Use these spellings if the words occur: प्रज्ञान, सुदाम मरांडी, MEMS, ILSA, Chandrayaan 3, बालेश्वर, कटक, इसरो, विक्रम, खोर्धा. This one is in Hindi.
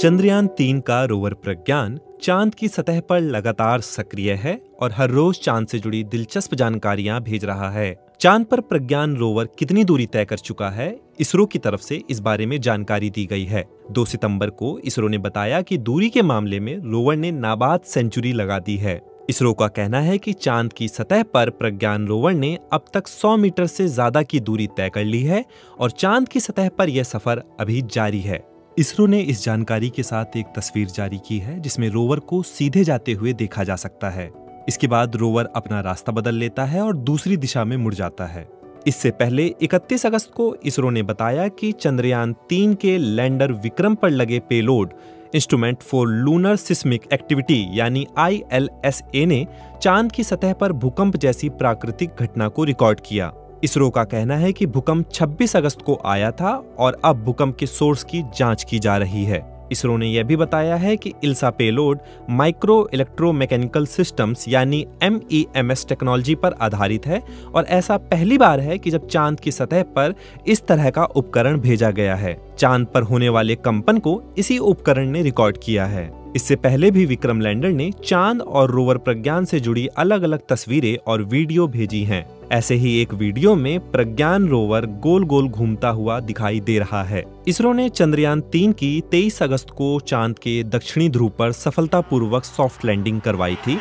चंद्रयान 3 का रोवर प्रज्ञान चांद की सतह पर लगातार सक्रिय है और हर रोज चांद से जुड़ी दिलचस्प जानकारियां भेज रहा है। चांद पर प्रज्ञान रोवर कितनी दूरी तय कर चुका है, इसरो की तरफ से इस बारे में जानकारी दी गई है। 2 सितंबर को इसरो ने बताया कि दूरी के मामले में रोवर ने नाबाद सेंचुरी लगा दी है। इसरो का कहना है कि चांद की सतह पर प्रज्ञान रोवर ने अब तक 100 मीटर से ज्यादा की दूरी तय कर ली है और चांद की सतह पर यह सफर अभी जारी है। इसरो ने इस जानकारी के साथ एक तस्वीर जारी की है जिसमें रोवर को सीधे जाते हुए देखा जा सकता है। इसके बाद रोवर अपना रास्ता बदल लेता है और दूसरी दिशा में मुड़ जाता है। इससे पहले 31 अगस्त को इसरो ने बताया कि चंद्रयान 3 के लैंडर विक्रम पर लगे payload instrument for lunar seismic activity यानी ILSA ने चांद की सतह पर भूकंप जैसी प्राकृतिक घटना को रिकॉर्ड किया। इसरो का कहना है कि भूकंप 26 अगस्त को आया था और अब भूकंप के सोर्स की जांच की जा रही है। इसरो ने यह भी बताया है कि ILSA payload micro electromechanical systems यानी MEMS टेक्नोलॉजी पर आधारित है और ऐसा पहली बार है कि जब चांद की सतह पर इस तरह का उपकरण भेजा गया है। चांद पर होने वाले कंपन को इसी उपकरण ने रिकॉर्ड किया है। इससे पहले भी विक्रम लैंडर ने चांद और रोवर प्रज्ञान से जुड़ी अलग अलग तस्वीरें और वीडियो भेजी हैं। ऐसे ही एक वीडियो में प्रज्ञान रोवर गोल गोल घूमता हुआ दिखाई दे रहा है। इसरो ने चंद्रयान 3 की 23 अगस्त को चांद के दक्षिणी ध्रुव पर सफलतापूर्वक सॉफ्ट लैंडिंग करवाई थी।